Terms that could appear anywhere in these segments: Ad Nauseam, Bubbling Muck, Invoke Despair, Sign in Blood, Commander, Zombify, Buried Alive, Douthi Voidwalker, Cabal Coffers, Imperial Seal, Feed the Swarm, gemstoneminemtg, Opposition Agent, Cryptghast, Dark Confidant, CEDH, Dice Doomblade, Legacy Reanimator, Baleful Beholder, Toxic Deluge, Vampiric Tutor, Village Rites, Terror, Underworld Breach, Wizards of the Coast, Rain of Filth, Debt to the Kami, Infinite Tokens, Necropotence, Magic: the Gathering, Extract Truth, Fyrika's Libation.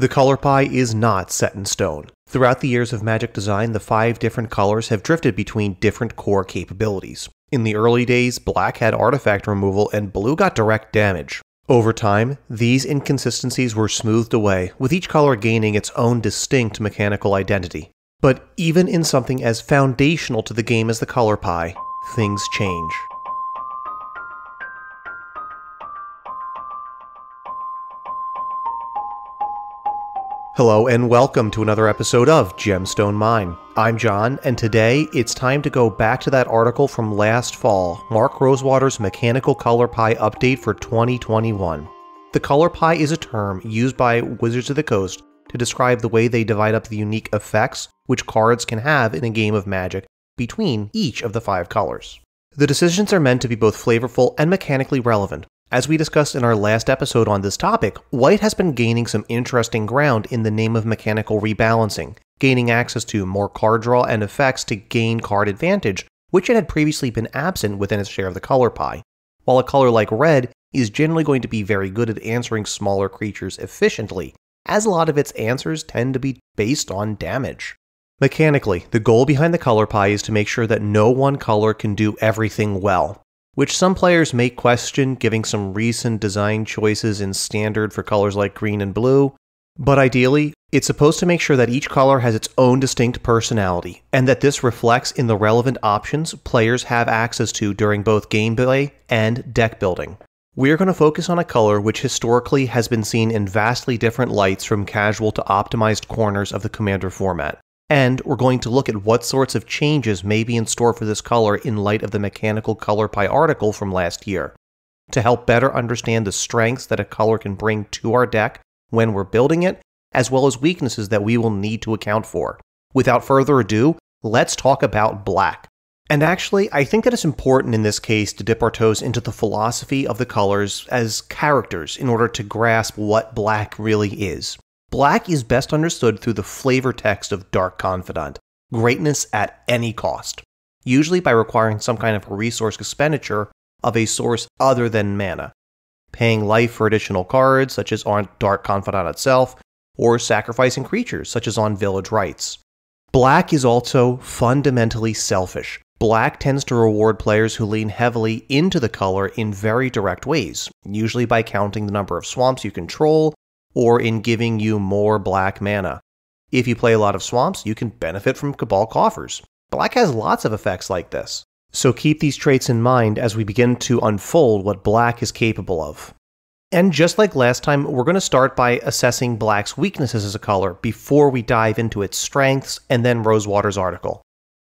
The color pie is not set in stone. Throughout the years of Magic design, the 5 different colors have drifted between different core capabilities. In the early days, black had artifact removal and blue got direct damage. Over time, these inconsistencies were smoothed away, with each color gaining its own distinct mechanical identity. But even in something as foundational to the game as the color pie, things change. Hello and welcome to another episode of Gemstone Mine. I'm John, and today it's time to go back to that article from last fall, Mark Rosewater's Mechanical Color Pie Update for 2021. The color pie is a term used by Wizards of the Coast to describe the way they divide up the unique effects which cards can have in a game of Magic between each of the 5 colors. The decisions are meant to be both flavorful and mechanically relevant. As we discussed in our last episode on this topic, white has been gaining some interesting ground in the name of mechanical rebalancing, gaining access to more card draw and effects to gain card advantage, which it had previously been absent within its share of the color pie. While a color like red is generally going to be very good at answering smaller creatures efficiently, as a lot of its answers tend to be based on damage. Mechanically, the goal behind the color pie is to make sure that no one color can do everything well, which some players may question giving some recent design choices in Standard for colors like green and blue, but ideally, it's supposed to make sure that each color has its own distinct personality, and that this reflects in the relevant options players have access to during both gameplay and deck building. We're going to focus on a color which historically has been seen in vastly different lights from casual to optimized corners of the Commander format. And we're going to look at what sorts of changes may be in store for this color in light of the Mechanical Color Pie article from last year. To help better understand the strengths that a color can bring to our deck when we're building it, as well as weaknesses that we will need to account for. Without further ado, let's talk about black. And actually, I think that it's important in this case to dip our toes into the philosophy of the colors as characters in order to grasp what black really is. Black is best understood through the flavor text of Dark Confidant, greatness at any cost, usually by requiring some kind of resource expenditure of a source other than mana, paying life for additional cards, such as on Dark Confidant itself, or sacrificing creatures, such as on Village Rites. Black is also fundamentally selfish. Black tends to reward players who lean heavily into the color in very direct ways, usually by counting the number of swamps you control, or in giving you more black mana. If you play a lot of swamps, you can benefit from Cabal Coffers. Black has lots of effects like this. So keep these traits in mind as we begin to unfold what black is capable of. And just like last time, we're going to start by assessing black's weaknesses as a color before we dive into its strengths and then Rosewater's article.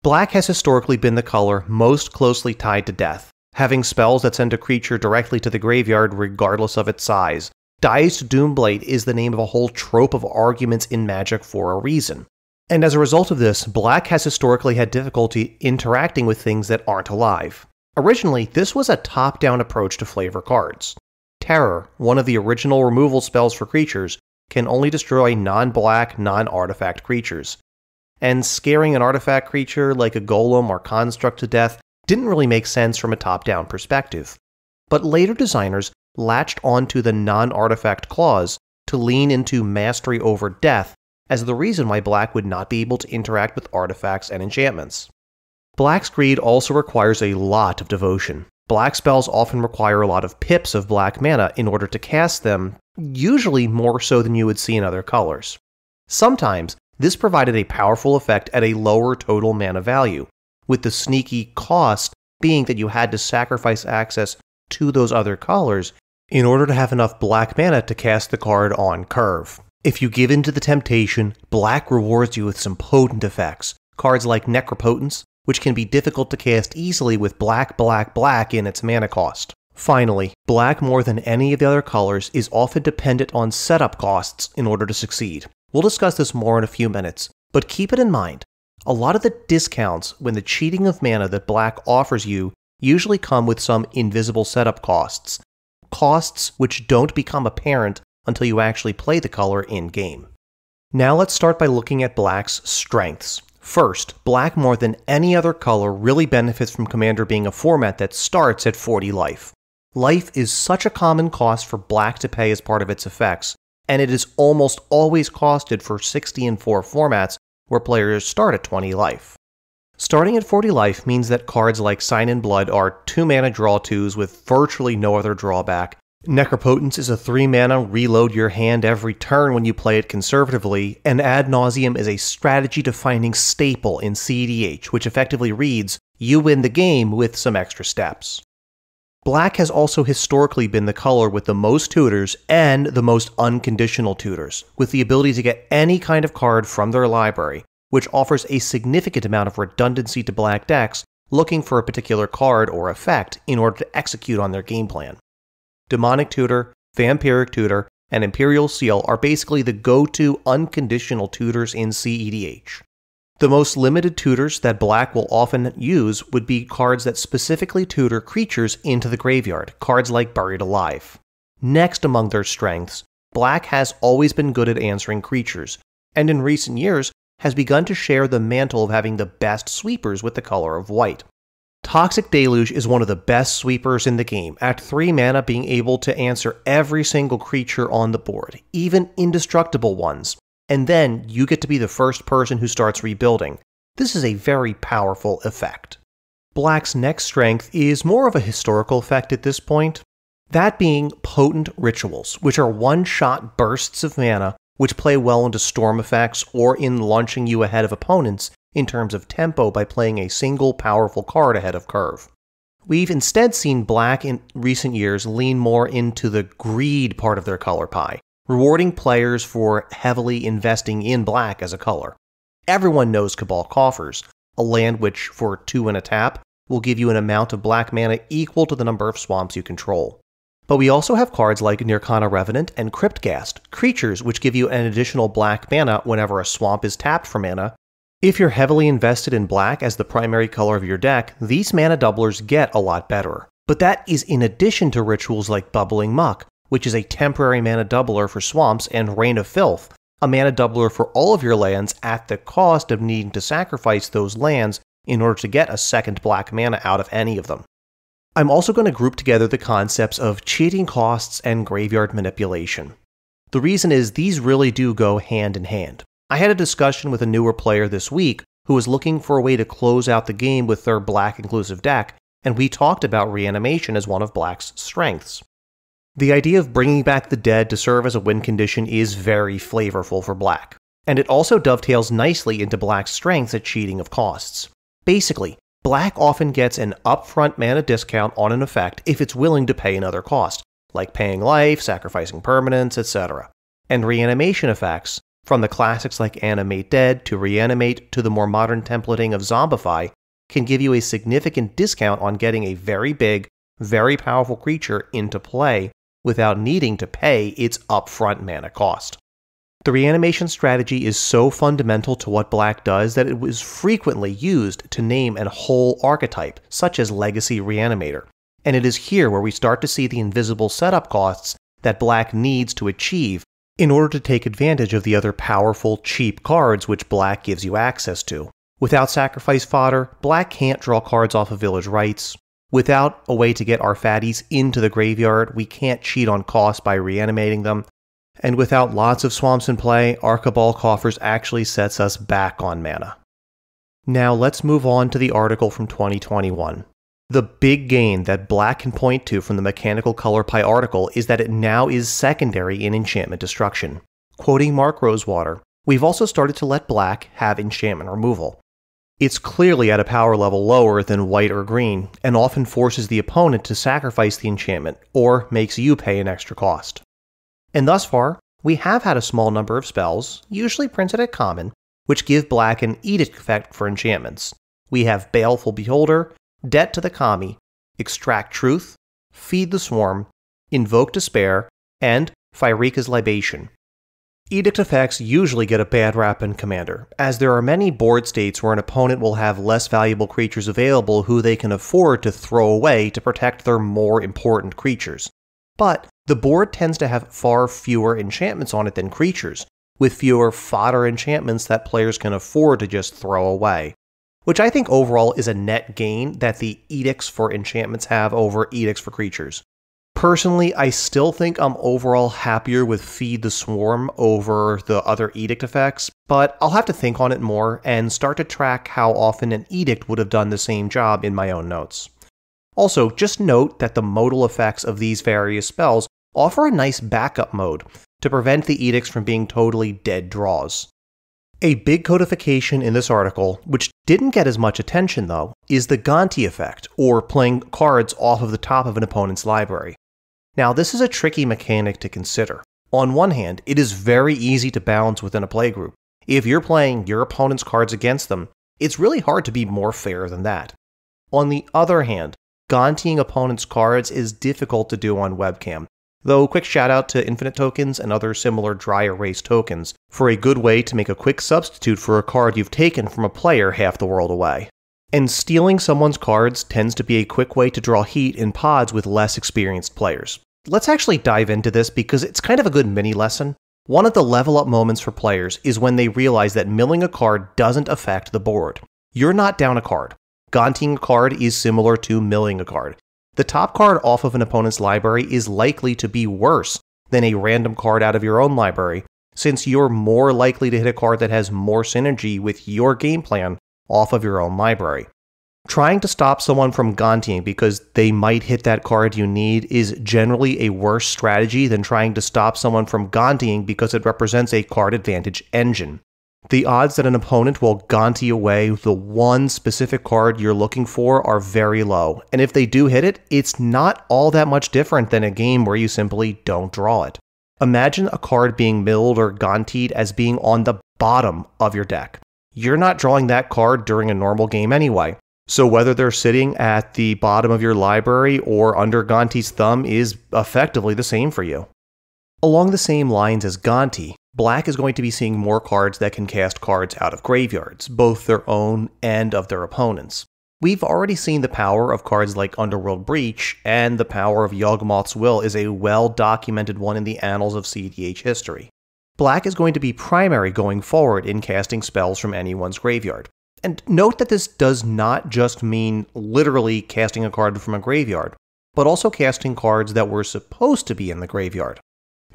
Black has historically been the color most closely tied to death, having spells that send a creature directly to the graveyard regardless of its size. Dice Doomblade is the name of a whole trope of arguments in Magic for a reason. And as a result of this, black has historically had difficulty interacting with things that aren't alive. Originally, this was a top-down approach to flavor cards. Terror, one of the original removal spells for creatures, can only destroy non-black, non-artifact creatures. And scaring an artifact creature like a golem or construct to death didn't really make sense from a top-down perspective. But later designers latched onto the non-artifact clause to lean into mastery over death as the reason why black would not be able to interact with artifacts and enchantments. Black's greed also requires a lot of devotion. Black spells often require a lot of pips of black mana in order to cast them, usually more so than you would see in other colors. Sometimes, this provided a powerful effect at a lower total mana value, with the sneaky cost being that you had to sacrifice access to those other colors in order to have enough black mana to cast the card on curve. If you give in to the temptation, black rewards you with some potent effects, cards like Necropotence, which can be difficult to cast easily with black in its mana cost. Finally, black more than any of the other colors is often dependent on setup costs in order to succeed. We'll discuss this more in a few minutes, but keep it in mind, a lot of the discounts when the cheating of mana that black offers you usually come with some invisible setup costs, costs which don't become apparent until you actually play the color in-game. Now let's start by looking at black's strengths. First, black more than any other color really benefits from Commander being a format that starts at 40 life. Life is such a common cost for black to pay as part of its effects and it is almost always costed for 60 and 4 formats where players start at 20 life. Starting at 40 life means that cards like Sign in Blood are 2-mana draw 2s with virtually no other drawback. Necropotence is a 3-mana reload your hand every turn when you play it conservatively, and Ad Nauseam is a strategy-defining staple in CDH, which effectively reads, you win the game with some extra steps. Black has also historically been the color with the most tutors and the most unconditional tutors, with the ability to get any kind of card from their library, which offers a significant amount of redundancy to black decks looking for a particular card or effect in order to execute on their game plan. Demonic Tutor, Vampiric Tutor, and Imperial Seal are basically the go-to unconditional tutors in CEDH. The most limited tutors that black will often use would be cards that specifically tutor creatures into the graveyard, cards like Buried Alive. Next among their strengths, black has always been good at answering creatures, and in recent years, has begun to share the mantle of having the best sweepers with the color of white. Toxic Deluge is one of the best sweepers in the game, at 3 mana being able to answer every single creature on the board, even indestructible ones, and then you get to be the first person who starts rebuilding. This is a very powerful effect. Black's next strength is more of a historical effect at this point, that being Potent Rituals, which are one-shot bursts of mana which play well into storm effects or in launching you ahead of opponents in terms of tempo by playing a single powerful card ahead of curve. We've instead seen black in recent years lean more into the greed part of their color pie, rewarding players for heavily investing in black as a color. Everyone knows Cabal Coffers, a land which, for 2 and a tap, will give you an amount of black mana equal to the number of swamps you control. But we also have cards like Nirkana Revenant and Cryptghast, creatures which give you an additional black mana whenever a swamp is tapped for mana. If you're heavily invested in black as the primary color of your deck, these mana doublers get a lot better. But that is in addition to rituals like Bubbling Muck, which is a temporary mana doubler for swamps, and Rain of Filth, a mana doubler for all of your lands at the cost of needing to sacrifice those lands in order to get a second black mana out of any of them. I'm also going to group together the concepts of cheating costs and graveyard manipulation. The reason is these really do go hand in hand. I had a discussion with a newer player this week who was looking for a way to close out the game with their black inclusive deck, and we talked about reanimation as one of black's strengths. The idea of bringing back the dead to serve as a win condition is very flavorful for black, and it also dovetails nicely into black's strengths at cheating of costs. Basically, black often gets an upfront mana discount on an effect if it's willing to pay another cost, like paying life, sacrificing permanence, etc. And reanimation effects, from the classics like Animate Dead to Reanimate to the more modern templating of Zombify, can give you a significant discount on getting a very big, very powerful creature into play without needing to pay its upfront mana cost. The reanimation strategy is so fundamental to what black does that it was frequently used to name a whole archetype, such as Legacy Reanimator, and it is here where we start to see the invisible setup costs that black needs to achieve in order to take advantage of the other powerful, cheap cards which black gives you access to. Without sacrifice fodder, black can't draw cards off of Village Rites. Without a way to get our fatties into the graveyard, we can't cheat on cost by reanimating them. And without lots of swamps in play, our Cabal Coffers actually sets us back on mana. Now let's move on to the article from 2021. The big gain that black can point to from the Mechanical Color Pie article is that it now is secondary in enchantment destruction. Quoting Mark Rosewater, "We've also started to let black have enchantment removal. It's clearly at a power level lower than white or green, and often forces the opponent to sacrifice the enchantment, or makes you pay an extra cost. And thus far, we have had a small number of spells, usually printed at common, which give black an edict effect for enchantments. We have Baleful Beholder, Debt to the Kami, Extract Truth, Feed the Swarm, Invoke Despair, and Fyrika's Libation." Edict effects usually get a bad rap in Commander, as there are many board states where an opponent will have less valuable creatures available who they can afford to throw away to protect their more important creatures. But the board tends to have far fewer enchantments on it than creatures, with fewer fodder enchantments that players can afford to just throw away, which I think overall is a net gain that the edicts for enchantments have over edicts for creatures. Personally, I still think I'm overall happier with Feed the Swarm over the other Edict effects, but I'll have to think on it more and start to track how often an Edict would have done the same job in my own notes. Also, just note that the modal effects of these various spells offer a nice backup mode to prevent the Edicts from being totally dead draws. A big codification in this article, which didn't get as much attention though, is the Gonti effect, or playing cards off of the top of an opponent's library. Now this is a tricky mechanic to consider. On one hand, it is very easy to balance within a playgroup. If you're playing your opponent's cards against them, it's really hard to be more fair than that. On the other hand, Gontiing opponents' cards is difficult to do on webcam, though quick shout out to Infinite Tokens and other similar dry erase tokens for a good way to make a quick substitute for a card you've taken from a player half the world away. And stealing someone's cards tends to be a quick way to draw heat in pods with less experienced players. Let's actually dive into this because it's kind of a good mini lesson. One of the level up moments for players is when they realize that milling a card doesn't affect the board. You're not down a card. Gonting a card is similar to milling a card. The top card off of an opponent's library is likely to be worse than a random card out of your own library, since you're more likely to hit a card that has more synergy with your game plan off of your own library. Trying to stop someone from Gontiing because they might hit that card you need is generally a worse strategy than trying to stop someone from Gontiing because it represents a card advantage engine. The odds that an opponent will Gonti away the one specific card you're looking for are very low, and if they do hit it, it's not all that much different than a game where you simply don't draw it. Imagine a card being milled or Gontied as being on the bottom of your deck. You're not drawing that card during a normal game anyway, so whether they're sitting at the bottom of your library or under Gonti's thumb is effectively the same for you. Along the same lines as Gonti, Black is going to be seeing more cards that can cast cards out of graveyards, both their own and of their opponents. We've already seen the power of cards like Underworld Breach, and the power of Yawgmoth's Will is a well-documented one in the annals of CDH history. Black is going to be primary going forward in casting spells from anyone's graveyard. And note that this does not just mean literally casting a card from a graveyard, but also casting cards that were supposed to be in the graveyard.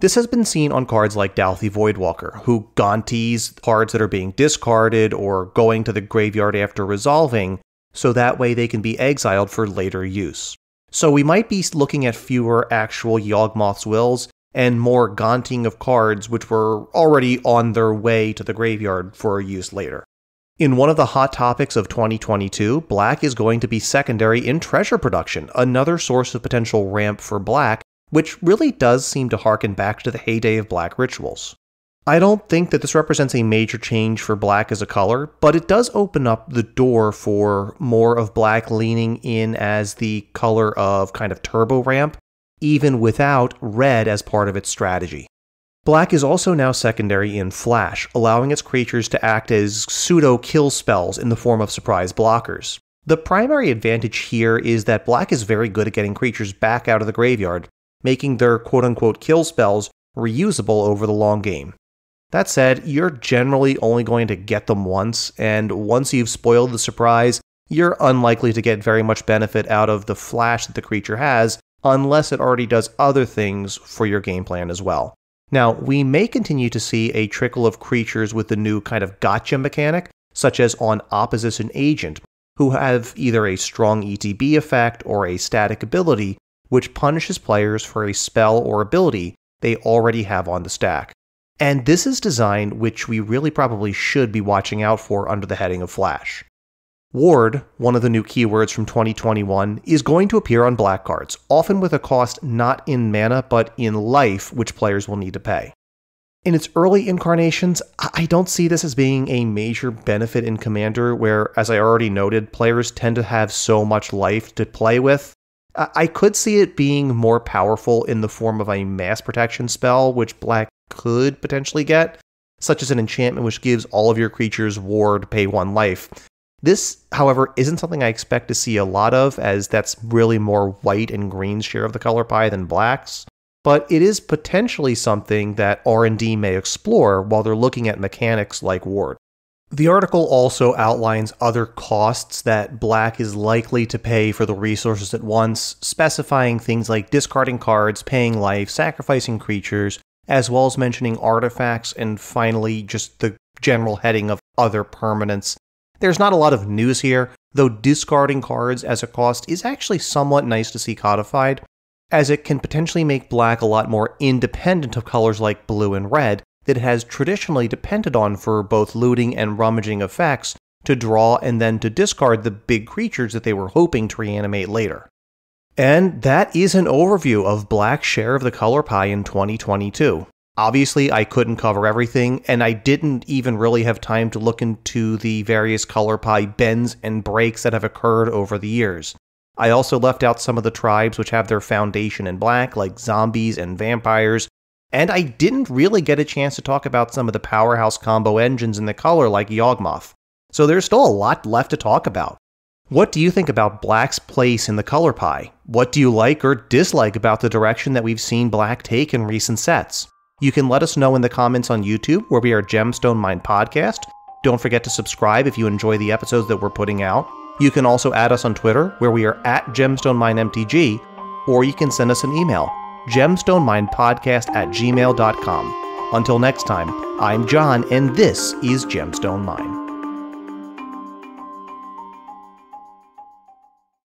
This has been seen on cards like Douthi Voidwalker, who Gontis cards that are being discarded or going to the graveyard after resolving, so that way they can be exiled for later use. So we might be looking at fewer actual Yawgmoth's Wills and more Gonting of cards which were already on their way to the graveyard for use later. In one of the hot topics of 2022, Black is going to be secondary in treasure production, another source of potential ramp for Black, which really does seem to harken back to the heyday of Black rituals. I don't think that this represents a major change for Black as a color, but it does open up the door for more of Black leaning in as the color of kind of turbo ramp, even without red as part of its strategy. Black is also now secondary in Flash, allowing its creatures to act as pseudo-kill spells in the form of surprise blockers. The primary advantage here is that Black is very good at getting creatures back out of the graveyard, making their quote-unquote kill spells reusable over the long game. That said, you're generally only going to get them once, and once you've spoiled the surprise, you're unlikely to get very much benefit out of the flash that the creature has, unless it already does other things for your game plan as well. Now, we may continue to see a trickle of creatures with the new kind of gotcha mechanic, such as on Opposition Agent, who have either a strong ETB effect or a static ability, which punishes players for a spell or ability they already have on the stack. And this is design which we really probably should be watching out for under the heading of Flash. Ward, one of the new keywords from 2021, is going to appear on black cards, often with a cost not in mana but in life which players will need to pay. In its early incarnations, I don't see this as being a major benefit in Commander where, as I already noted, players tend to have so much life to play with. I could see it being more powerful in the form of a mass protection spell, which Black could potentially get, such as an enchantment which gives all of your creatures ward, pay one life. This, however, isn't something I expect to see a lot of, as that's really more white and green's share of the color pie than black's, but it is potentially something that R&D may explore while they're looking at mechanics like ward. The article also outlines other costs that Black is likely to pay for the resources at once, specifying things like discarding cards, paying life, sacrificing creatures, as well as mentioning artifacts, and finally just the general heading of other permanents. There's not a lot of news here, though discarding cards as a cost is actually somewhat nice to see codified, as it can potentially make Black a lot more independent of colors like blue and red that it has traditionally depended on for both looting and rummaging effects to draw and then to discard the big creatures that they were hoping to reanimate later. And that is an overview of Black's share of the color pie in 2022. Obviously, I couldn't cover everything, and I didn't even really have time to look into the various color pie bends and breaks that have occurred over the years. I also left out some of the tribes which have their foundation in Black, like zombies and vampires, and I didn't really get a chance to talk about some of the powerhouse combo engines in the color like Yawgmoth, so there's still a lot left to talk about. What do you think about Black's place in the color pie? What do you like or dislike about the direction that we've seen Black take in recent sets? You can let us know in the comments on YouTube, where we are Gemstone Mine Podcast. Don't forget to subscribe if you enjoy the episodes that we're putting out. You can also add us on Twitter, where we are at GemstoneMineMTG, or you can send us an email, gemstoneminepodcast@gmail.com. Until next time, I'm John, and this is Gemstone Mine.